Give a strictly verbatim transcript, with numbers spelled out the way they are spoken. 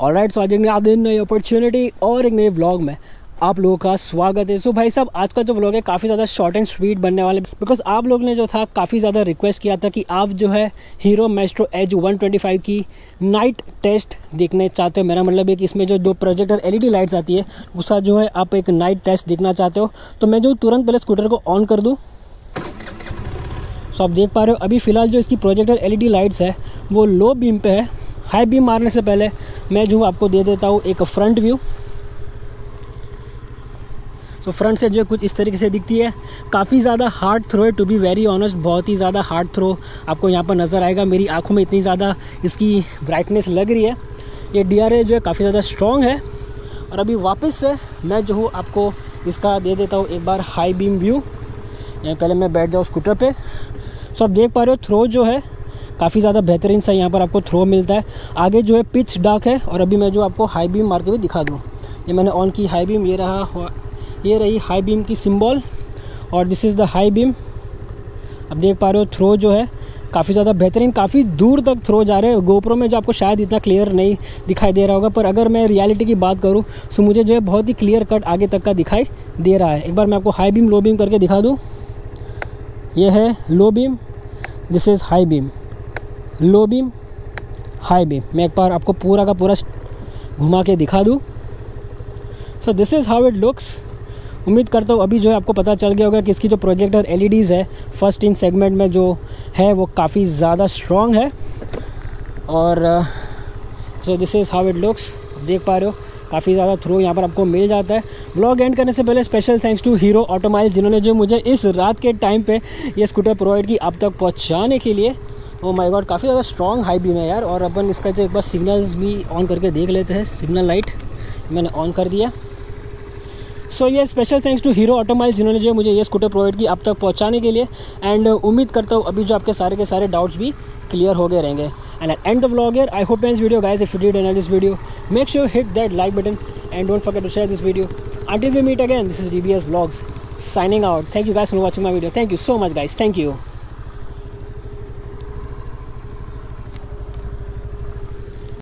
Alright, सो आज एक नया दिन, नई अपॉर्चुनिटी और एक नए व्लॉग में आप लोगों का स्वागत है। सो so, भाई साहब आज का जो व्लॉग है काफ़ी ज़्यादा शॉर्ट एंड स्वीट बनने वाले, बिकॉज आप लोग ने जो था काफ़ी ज़्यादा रिक्वेस्ट किया था कि आप जो है Hero Maestro edge one twenty five की नाइट टेस्ट देखने चाहते हो। मेरा मतलब है कि इसमें जो दो projector L E D lights आती है उसका जो है आप एक नाइट टेस्ट देखना चाहते हो। तो मैं जो तुरंत पहले स्कूटर को ऑन कर दूँ। सो so, आप देख पा रहे हो अभी फ़िलहाल जो इसकी projector L E D lights है वो लो बीम पे है। हाई बीम मारने से पहले मैं जो आपको दे देता हूँ एक फ्रंट व्यू। तो फ्रंट से जो कुछ इस तरीके से दिखती है, काफ़ी ज़्यादा हार्ड थ्रो है, टू बी वेरी ऑनेस्ट बहुत ही ज़्यादा हार्ड थ्रो आपको यहाँ पर नज़र आएगा। मेरी आंखों में इतनी ज़्यादा इसकी ब्राइटनेस लग रही है। ये डीआरए जो है काफ़ी ज़्यादा स्ट्रॉन्ग है। और अभी वापस से मैं जो हूँ आपको इसका दे देता हूँ एक बार हाई बीम व्यू। पहले मैं बैठ जाऊँ स्कूटर पर। सो आप देख पा रहे हो थ्रो जो है काफ़ी ज़्यादा बेहतरीन सा यहाँ पर आपको थ्रो मिलता है। आगे जो है पिच डार्क है। और अभी मैं जो आपको हाई बीम मार के भी दिखा दूँ। ये मैंने ऑन की हाई बीम, ये रहा, ये रही हाई बीम की सिंबल और this is the high beam. आप देख पा रहे हो थ्रो जो है काफ़ी ज़्यादा बेहतरीन, काफ़ी दूर तक थ्रो जा रहे हैं। गोप्रो में जो आपको शायद इतना क्लियर नहीं दिखाई दे रहा होगा, पर अगर मैं रियलिटी की बात करूं तो मुझे जो है बहुत ही क्लियर कट आगे तक का दिखाई दे रहा है। एक बार मैं आपको हाई बीम लो बीम करके दिखा दूँ। यह है low beam, this is high beam, low beam, high beam. मैं एक बार आपको पूरा का पूरा घुमा के दिखा दूँ। So this is how it looks. उम्मीद करता हूँ अभी जो है आपको पता चल गया होगा कि इसकी जो प्रोजेक्टर एलईडीज़ है फर्स्ट इन सेगमेंट में जो है वो काफ़ी ज़्यादा स्ट्रॉन्ग है। और so this is how it looks. देख पा रहे हो काफ़ी ज़्यादा थ्रो यहाँ पर आपको मिल जाता है। व्लॉग एंड करने से पहले special thanks to Hero Automiles, जिन्होंने जो मुझे इस रात के टाइम पे ये स्कूटर प्रोवाइड की आप तक पहुँचाने के लिए। ओ माय गॉड काफ़ी ज़्यादा स्ट्रॉन्ग हाई बीम है यार। और अपन इसका जो एक बार सिग्नल्स भी ऑन करके देख लेते हैं। सिग्नल लाइट मैंने ऑन कर दिया। सो ये special thanks to Hero Automiles, जिन्होंने जो मुझे ये स्कूटर प्रोवाइड की आप तक पहुंचाने के लिए। एंड उम्मीद करता हूँ अभी जो आपके सारे के सारे डाउट्स भी क्लियर हो गए रहेंगे। And and the vlog here. I hope you enjoyed video guys. If you did enjoy this video make sure hit that like button and don't forget to share this video. Until we meet again, this is DBS vlogs signing out. Thank you guys for watching my video. Thank you so much guys. Thank you.